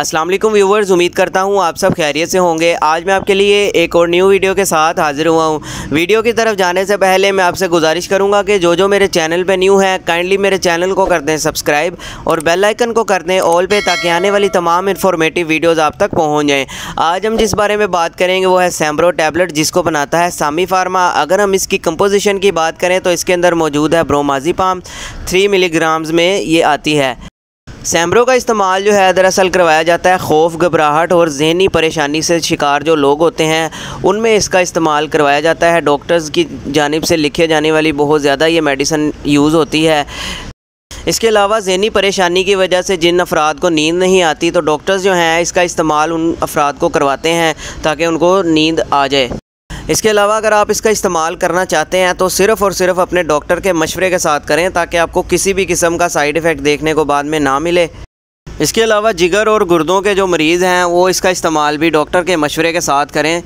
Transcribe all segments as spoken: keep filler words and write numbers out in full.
अस्सलाम वालेकुम व्यूवर्स, उम्मीद करता हूँ आप सब खैरियत से होंगे। आज मैं आपके लिए एक और न्यू वीडियो के साथ हाज़िर हुआ हूँ। वीडियो की तरफ जाने से पहले मैं आपसे गुजारिश करूँगा कि जो जो मेरे चैनल पे न्यू हैं, काइंडली मेरे चैनल को कर दें सब्सक्राइब और बेल आइकन को कर दें ऑल पे, ताकि आने वाली तमाम इन्फॉर्मेटिव वीडियोज़ आप तक पहुँच जाएँ। आज हम जिस बारे में बात करेंगे वो है सैम्ब्रो टैबलेट, जिसको बनाता है सामी फार्मा। अगर हम इसकी कंपोजिशन की बात करें तो इसके अंदर मौजूद है ब्रोमाज़ेपम, थ्री मिलीग्राम्स में ये आती है। सैम्ब्रो का इस्तेमाल जो है दरअसल करवाया जाता है खौफ, घबराहट और जहनी परेशानी से शिकार जो लोग होते हैं उनमें इसका इस्तेमाल करवाया जाता है। डॉक्टर्स की जानिब से लिखे जाने वाली बहुत ज़्यादा ये मेडिसिन यूज़ होती है। इसके अलावा जहनी परेशानी की वजह से जिन अफराद को नींद नहीं आती तो डॉक्टर्स जो हैं इसका इस्तेमाल उन अफराद को करवाते हैं ताकि उनको नींद आ जाए। इसके अलावा अगर आप इसका इस्तेमाल करना चाहते हैं तो सिर्फ़ और सिर्फ अपने डॉक्टर के मशवरे के साथ करें, ताकि आपको किसी भी किस्म का साइड इफ़ेक्ट देखने को बाद में ना मिले। इसके अलावा जिगर और गुर्दों के जो मरीज़ हैं वो इसका इस्तेमाल भी डॉक्टर के मशवरे के साथ करें।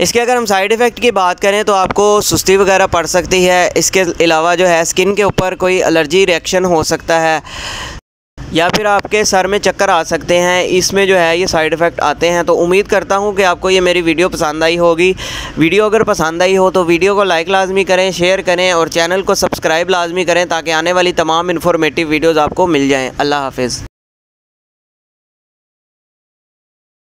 इसके अगर हम साइड इफ़ेक्ट की बात करें तो आपको सुस्ती वगैरह पड़ सकती है। इसके अलावा जो है स्किन के ऊपर कोई एलर्जी रिएक्शन हो सकता है, या फिर आपके सर में चक्कर आ सकते हैं। इसमें जो है ये साइड इफ़ेक्ट आते हैं। तो उम्मीद करता हूँ कि आपको ये मेरी वीडियो पसंद आई होगी। वीडियो अगर पसंद आई हो तो वीडियो को लाइक लाजमी करें, शेयर करें और चैनल को सब्सक्राइब लाजमी करें, ताकि आने वाली तमाम इन्फॉर्मेटिव वीडियोज़ आपको मिल जाएँ। अल्लाह हाफिज़।